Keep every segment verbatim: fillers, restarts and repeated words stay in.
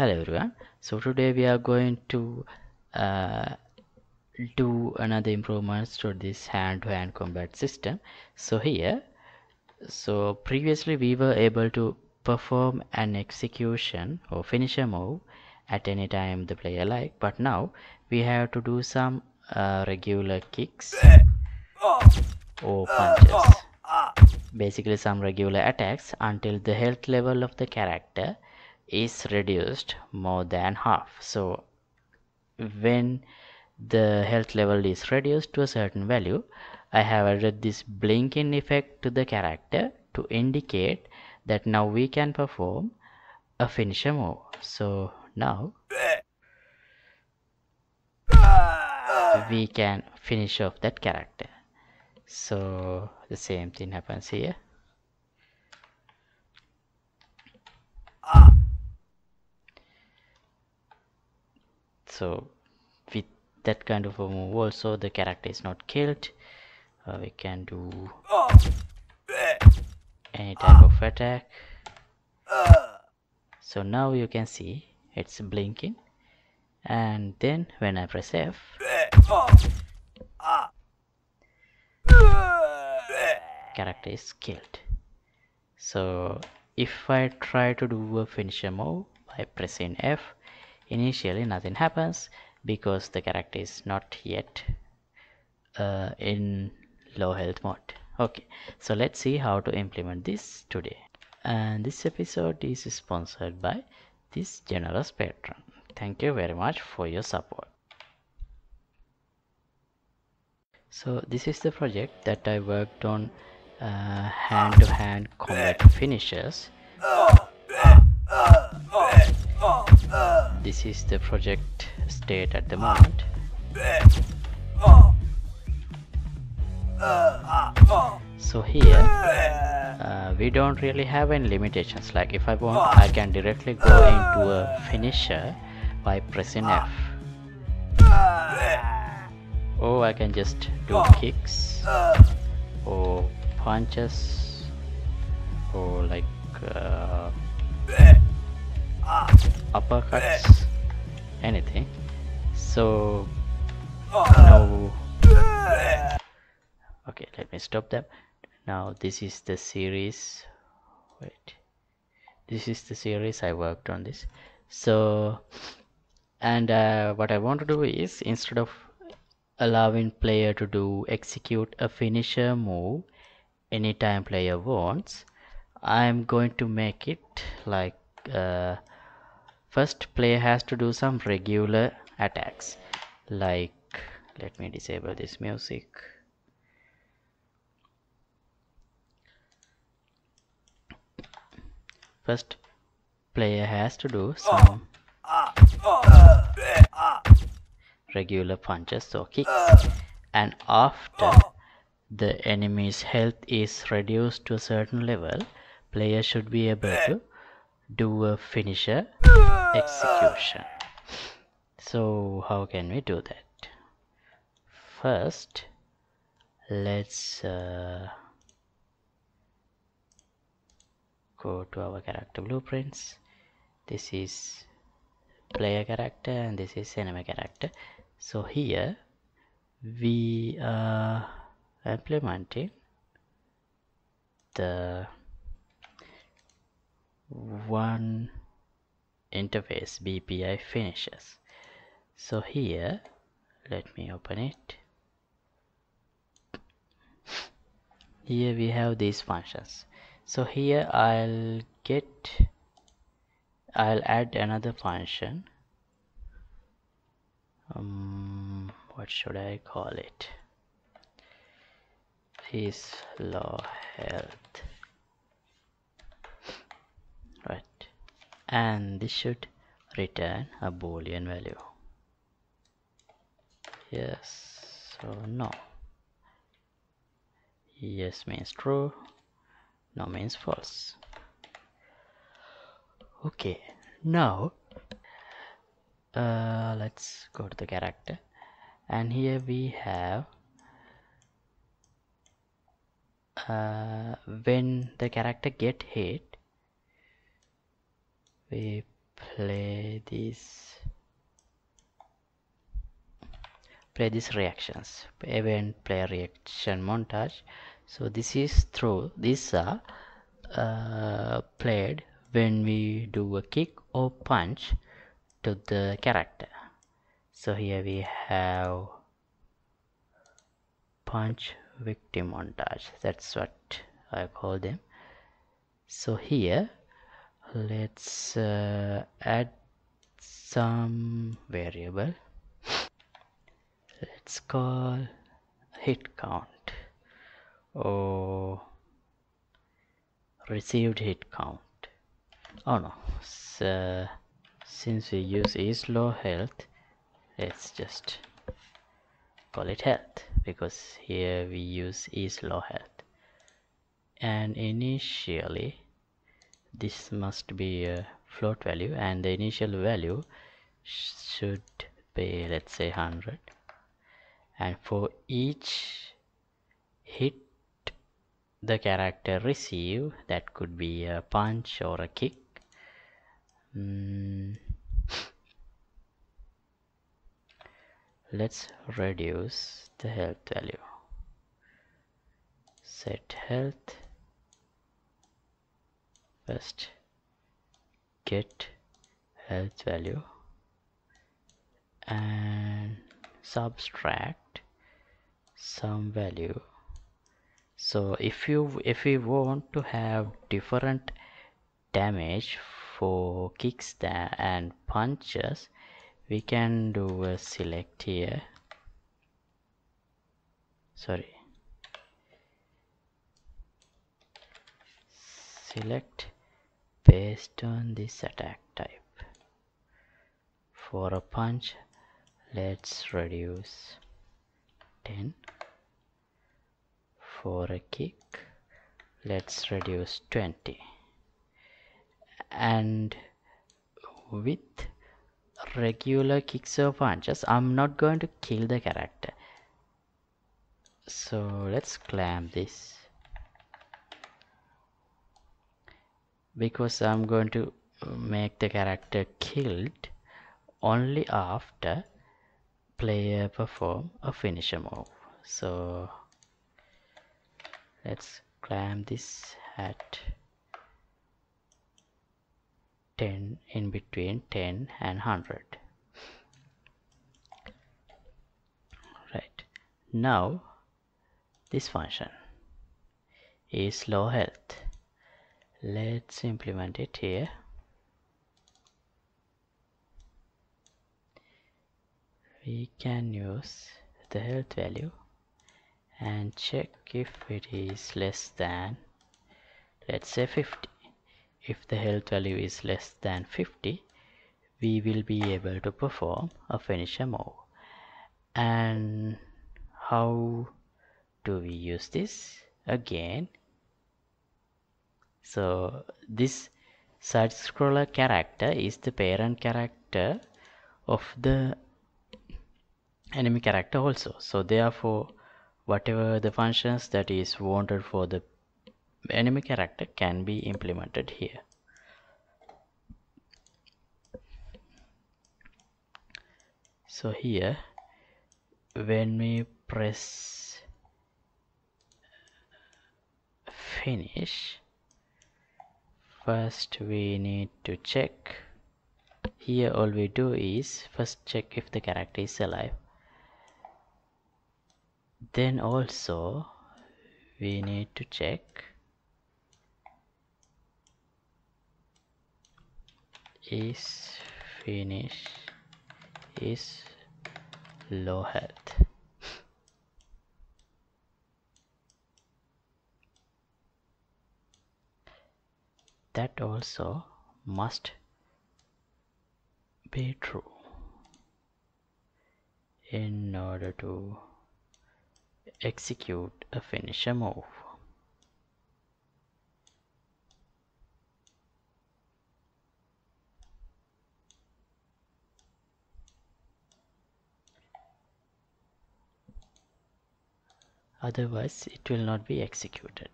Hello everyone, so today we are going to uh, do another improvements to this hand-to-hand combat system. So here, so previously we were able to perform an execution or finish a move at any time the player like, but now we have to do some uh, regular kicks or punches, basically some regular attacks until the health level of the character is reduced more than half. So when the health level is reduced to a certain value, I have added this blinking effect to the character to indicate that now we can perform a finisher move. So now we can finish off that character. So the same thing happens here. So with that kind of a move also the character is not killed. Uh, we can do any type of attack. So now you can see it's blinking, and then when I press F, character is killed. So if I try to do a finisher move by pressing F, initially nothing happens because the character is not yet uh, in low health mode. Okay, so let's see how to implement this today. And this episode is sponsored by this generous patron. Thank you very much for your support. So this is the project that I worked on, uh, hand-to-hand combat finishes. This is the project state at the moment. So here uh, we don't really have any limitations. Like if I want, I can directly go into a finisher by pressing F, or I can just do kicks or punches or like uh, uppercuts, anything. So now, okay, let me stop them. Now this is the series. Wait, this is the series I worked on this. So, and uh, what I want to do is, instead of allowing player to do execute a finisher move anytime player wants, I'm going to make it like uh, first player has to do some regular attacks. Like, let me disable this music. First player has to do some regular punches or kicks, and after the enemy's health is reduced to a certain level, player should be able to do a finisher execution. So how can we do that? First let's uh, go to our character blueprints. This is player character and this is enemy character. So here we are implementing the one interface, B P I finishes. So here, let me open it. Here we have these functions. So here I'll get, I'll add another function. Um, what should I call it? His low health. Right, and this should return a Boolean value. Yes or no? Yes means true, no means false. Okay, now uh, let's go to the character, and here we have uh, when the character get hit, we play this play this reactions event player reaction montage. So this is through these are uh, played when we do a kick or punch to the character. So here we have punch victim montage, that's what I call them. So here let's uh, add some variable, let's call hit count or received hit count. Oh no, so, since we use is low health, let's just call it health, because here we use is low health. And initially this must be a float value, and the initial value should be, let's say, one hundred. And for each hit the character receive, that could be a punch or a kick, mm. let's reduce the health value, set health first, get health value, and subtract some value. So if you if we want to have different damage for kicks and punches, we can do a select here, sorry select based on this attack type. For a punch, let's reduce ten. For a kick, let's reduce twenty. And with regular kicks or punches, I'm not going to kill the character, so let's clamp this, because I'm going to make the character killed only after player perform a finisher move. So let's clamp this at ten, in between ten and one hundred. Right, now this function is low health, let's implement it here. We can use the health value and check if it is less than, let's say, fifty. If the health value is less than fifty, we will be able to perform a finisher move. And how do we use this again? So this side-scroller character is the parent character of the enemy character also. So therefore, whatever the functions that is wanted for the enemy character can be implemented here. So here when we press finish, first we need to check, here all we do is first check if the character is alive, then also we need to check is finish is low health. That also must be true in order to execute a finisher move. Otherwise it will not be executed.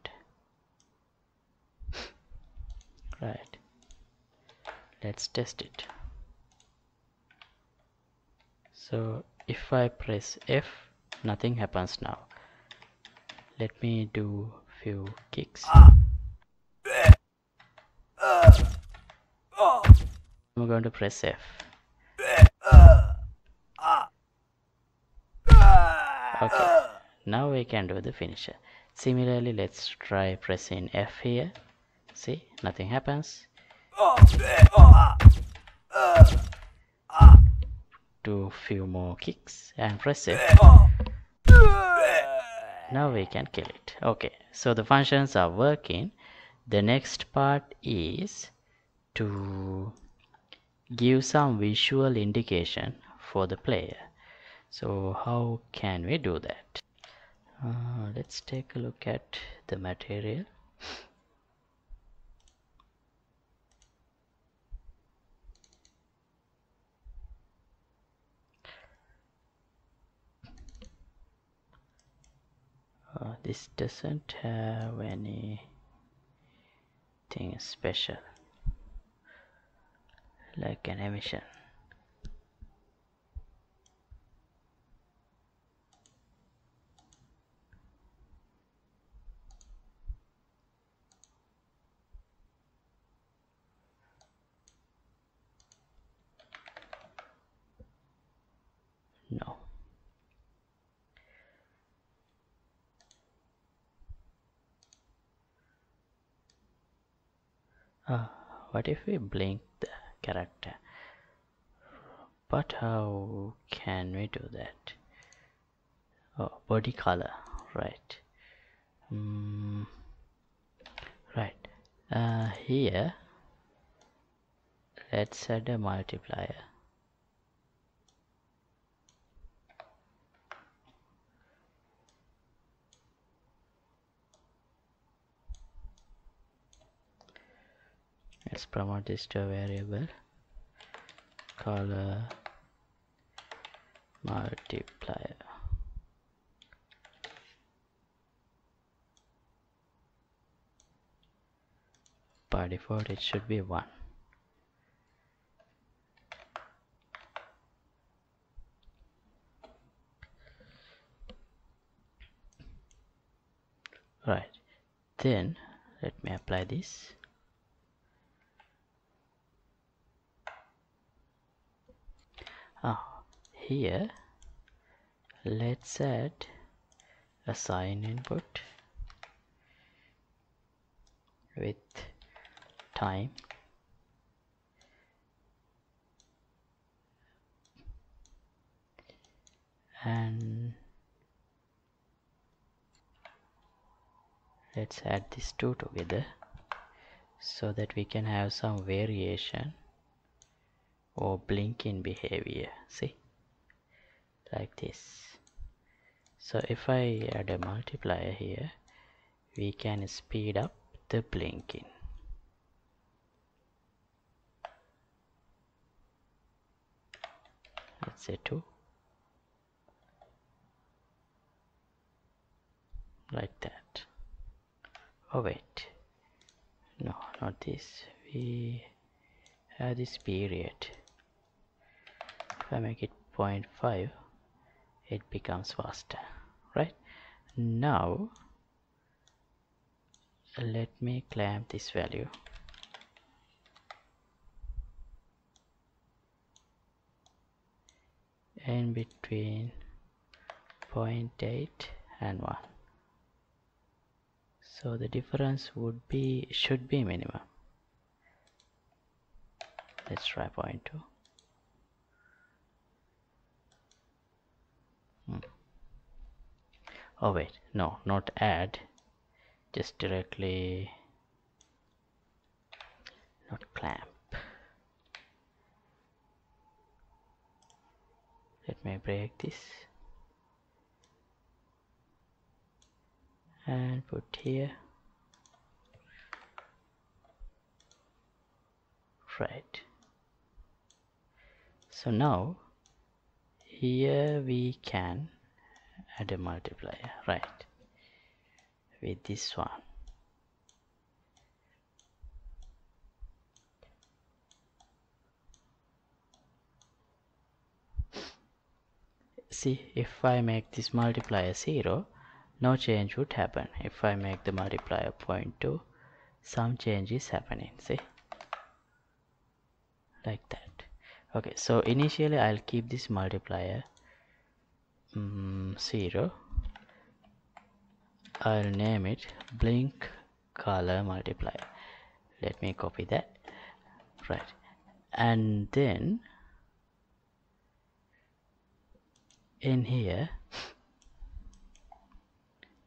Right, Let's test it. So if I press F, nothing happens now. Let me do few kicks. I'm going to press F. Okay, now we can do the finisher. Similarly, let's try pressing F here. See, nothing happens. Do few more kicks and press F. Now we can kill it. Okay, so the functions are working. The next part is to give some visual indication for the player. So how can we do that? Uh, let's take a look at the material. Uh, this doesn't have anything special, like an emission. No. Uh, what if we blink the character? But how can we do that? Oh, body color, right? Mm, right. Uh, here, let's add a multiplier. Let's promote this to a variable, color multiplier. By default it should be one. Right, then let me apply this. Ah, here let's add a sign input with time. And let's add these two together so that we can have some variation or blinking behavior, see, like this. So if I add a multiplier here, we can speed up the blinking. Let's say two, like that. Oh wait, no, not this, we have this period. If I make it zero point five, it becomes faster. Right, now let me clamp this value. In between zero point eight and one. So the difference would be, should be minimum. Let's try zero point two. Hmm. Oh wait, no, not add, just directly, not clamp. Let me break this and put here. Right, so now here we can add a multiplier, right, with this one. See, if I make this multiplier zero, no change would happen. If I make the multiplier zero point two, some change is happening. See, like that. Okay, so initially I'll keep this multiplier um, zero. I'll name it blink color multiplier. Let me copy that, right? And then in here,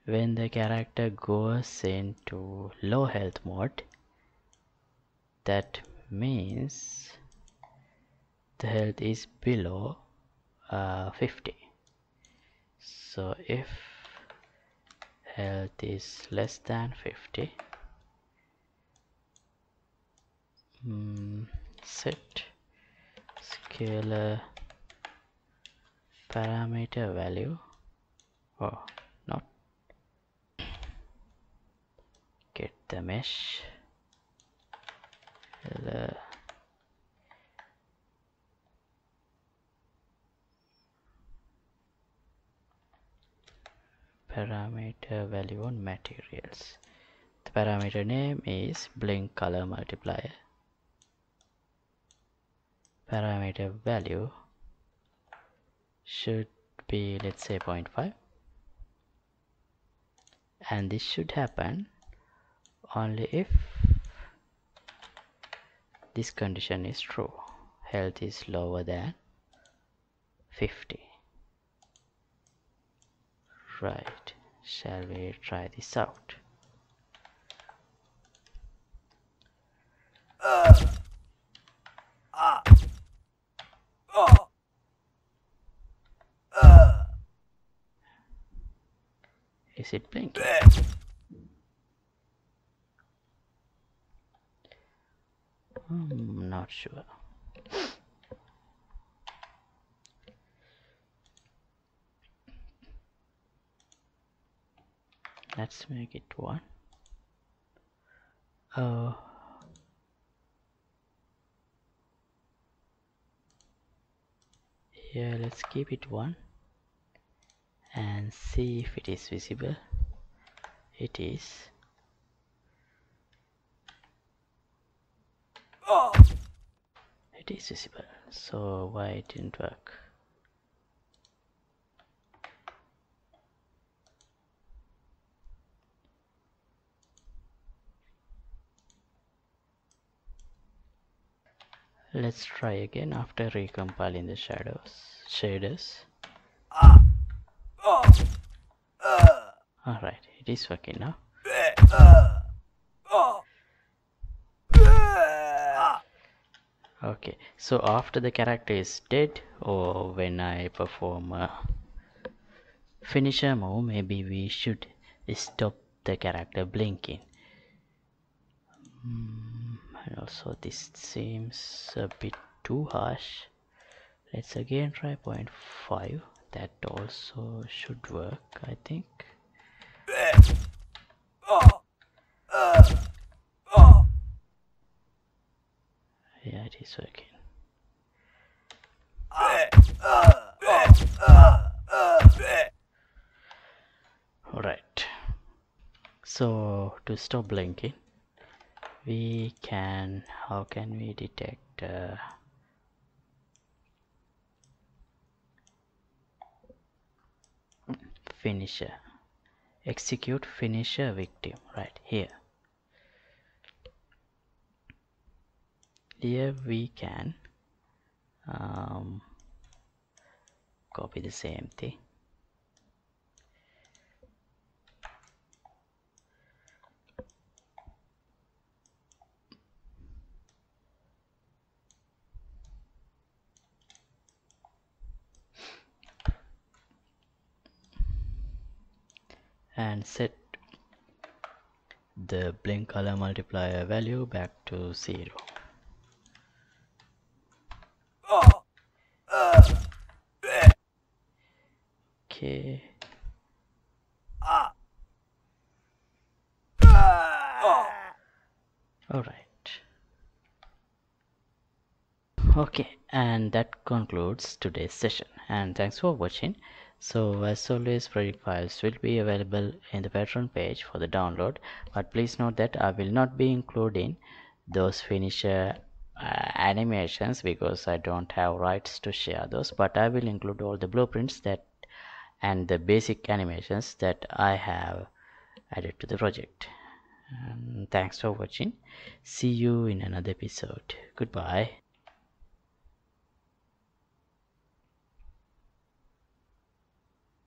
when the character goes into low health mode, that means the health is below uh, fifty. So if health is less than fifty, mm, set scalar parameter value, oh not, get the mesh scalar. Parameter value on materials. The parameter name is blink color multiplier. Parameter value should be, let's say, zero point five, and this should happen only if this condition is true. Health is lower than fifty. Right, shall we try this out? Uh, uh, uh, uh. Is it blinking? I'm not sure. Let's make it one. Oh, yeah, let's keep it one and see if it is visible. It is. Oh, it is visible. So why it didn't work? Let's try again after recompiling the shadows shaders. Ah. Oh. Uh. All right, it is working now. Uh. Oh. Uh. Okay, so after the character is dead, or when I perform a finisher move, maybe we should stop the character blinking. Hmm. And also this seems a bit too harsh. Let's again try zero point five. That also should work, I think. Yeah, it is working. Alright, so to stop blinking, we can, how can we detect uh, finisher, execute finisher victim, right here. Here we can um, copy the same thing. And set the blink color multiplier value back to zero. Okay. All right. Okay, and that concludes today's session, and thanks for watching. So as always, project files will be available in the Patreon page for the download, but please note that I will not be including those finisher uh, animations because I don't have rights to share those, but I will include all the blueprints that and the basic animations that I have added to the project. And thanks for watching. See you in another episode. Goodbye.